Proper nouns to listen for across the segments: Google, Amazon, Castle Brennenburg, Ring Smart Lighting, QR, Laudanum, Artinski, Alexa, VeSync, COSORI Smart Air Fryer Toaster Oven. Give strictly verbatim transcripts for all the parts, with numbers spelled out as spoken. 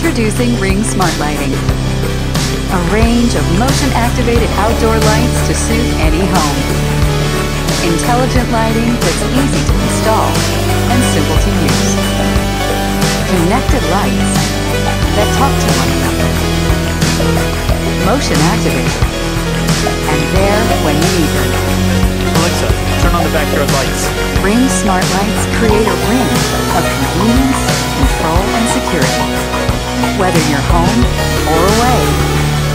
Introducing Ring Smart Lighting, a range of motion-activated outdoor lights to suit any home. Intelligent lighting that's easy to install and simple to use. Connected lights that talk to one another. Motion-activated, and there when you need them. Alexa, turn on the backyard lights. Ring Smart Lights create a ring of convenience, control, and security. Whether you're home or away,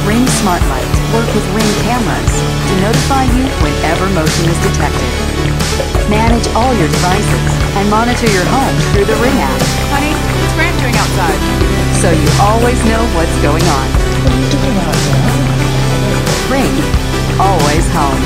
Ring Smart Lights work with Ring cameras to notify you whenever motion is detected. Manage all your devices and monitor your home through the Ring app. Honey, it's ranting outside. So you always know what's going on. What are you doing out there? Ring, always home.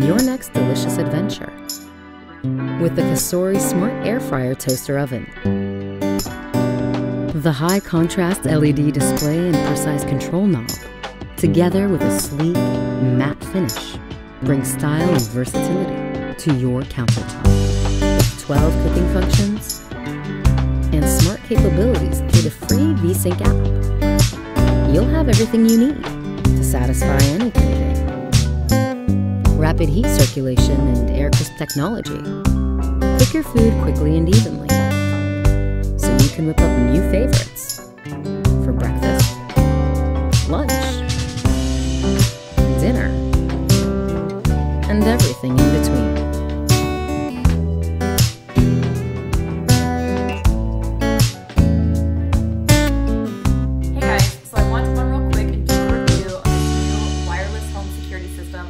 on your next delicious adventure with the COSORI Smart Air Fryer Toaster Oven. The high-contrast L E D display and precise control knob, together with a sleek, matte finish, bring style and versatility to your countertop. twelve cooking functions and smart capabilities through the free VeSync app. You'll have everything you need to satisfy any craving. Rapid heat circulation and air crisp technology. Cook your food quickly and evenly, so you can whip up new favorites for breakfast, lunch, dinner, and everything in between.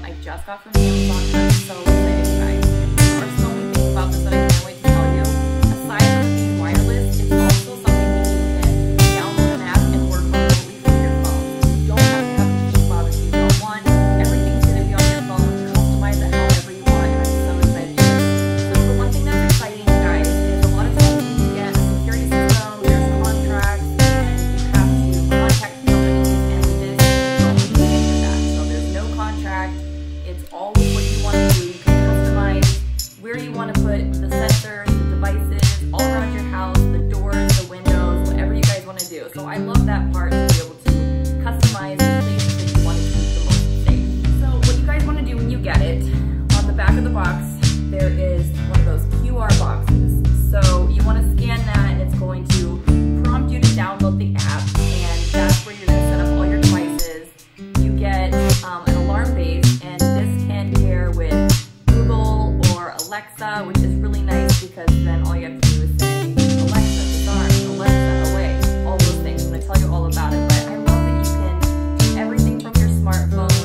I just got from Amazon. I'm so excited, you guys. There are so many things about this that I can't wait to tell you. Aside from being wireless, it's also something that you can download an app and work remotely from your phone. You don't have to have a keyboard if you don't want. Everything's going to be on your phone. Customize it however you want, and I'm so excited. So the one thing that's exciting, guys, is a lot of times you get a security system, there's contracts, and you have to contact companies, and with this, you don't need any of that. So there's no contract. It's always what you want to do. You can customize where you want to put the sensors, the devices, all around your house, the doors, the windows, whatever you guys want to do. So I love that part, to be able to customize the places that you want to keep the most safe. So what you guys want to do when you get it, on the back of the box, there is one of those Q R boxes. So you want to scan that, and it's going to prompt you to download the app, and that's where you're going to set up all your devices. You get um, an alarm base, and Alexa, which is really nice because then all you have to do is say, Alexa, disarm, Alexa, away, all those things. I'm going to tell you all about it, but I love that you can do everything from your smartphone.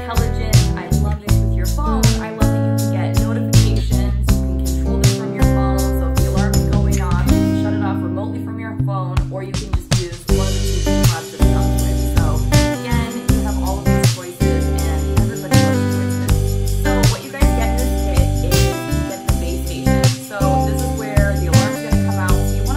Intelligent, I love this with your phone. I love that you can get notifications, you can control this from your phone, so if the alarm is going off, you can shut it off remotely from your phone, or you can just use one of the two pods that comes with. So again, you have all of these choices, and everybody loves choices. So what you guys get in this kit, that you can just charge this whenever, and you're good to go. So then you get the two pods. You want one, you can pair one, you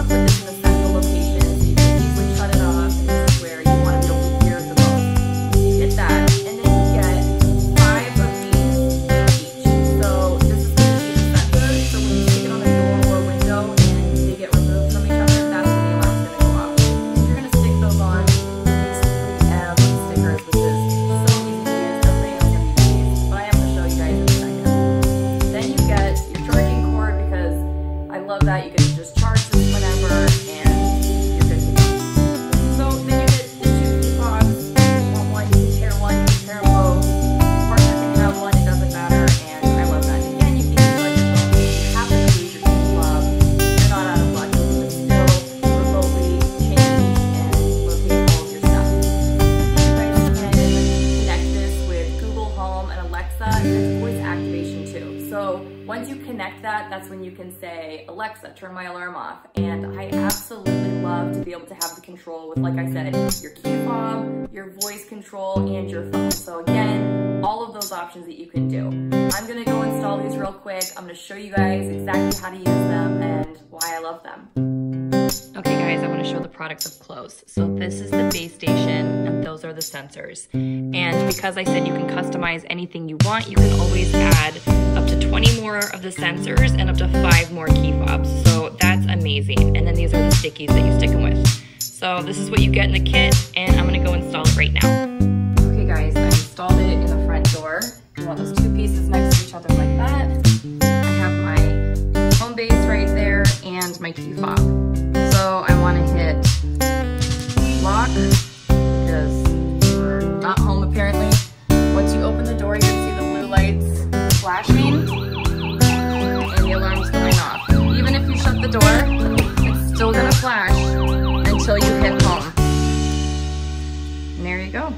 can pair both. Partner can have one, it doesn't matter, and I love that. Again, you can use like your phone. You have to use your club. You're not out of luck. You can still remotely change and locate all of your stuff. You guys can connect this with Google Home and Alexa, and it's voice activation too. So once you connect that, that's when you can say, Alexa, turn my alarm off. And I absolutely love to be able to have the control with, like I said, your key fob, your voice control, and your phone. So again, all of those options that you can do. I'm gonna go install these real quick. I'm gonna show you guys exactly how to use them and why I love them. Okay guys, I wanna show the products up close. So this is the base station, and those are the sensors. And because I said you can customize anything you want, you can always add up to twenty more of the sensors and up to five more key fobs. So that's amazing. And then these are the stickies that you stick them with. So this is what you get in the kit, and I'm gonna go install it right now. Okay guys, I installed it in the front door. You want those two pieces next to each other like that. I have my home base right there and my key fob. So I wanna hit lock, because we're not home apparently. Once you open the door, you can see the blue lights flashing and the alarm's going off. Even if you shut the door, it's still gonna flash until you hit home. And there you go.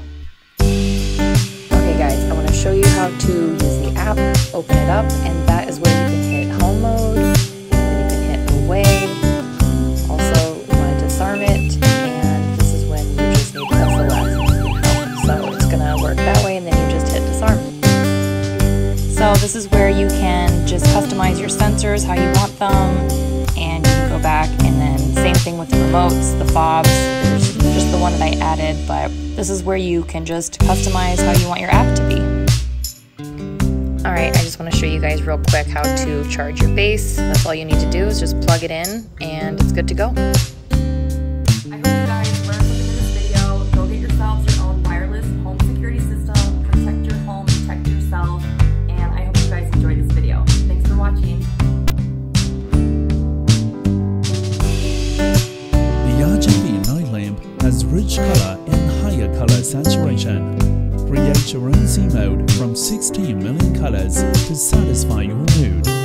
Okay guys, I wanna show you how to use the app, open it up, and that is where you can hit home mode, and you can hit away. That way, and then you just hit disarm. So this is where you can just customize your sensors how you want them, and you can go back, and then same thing with the remotes, the fobs. There's just the one that I added, but this is where you can just customize how you want your app to be. Alright, I just want to show you guys real quick how to charge your base. That's all you need to do is just plug it in and it's good to go. Rich color and higher color saturation. Create your own Z mode from sixteen million colors to satisfy your mood.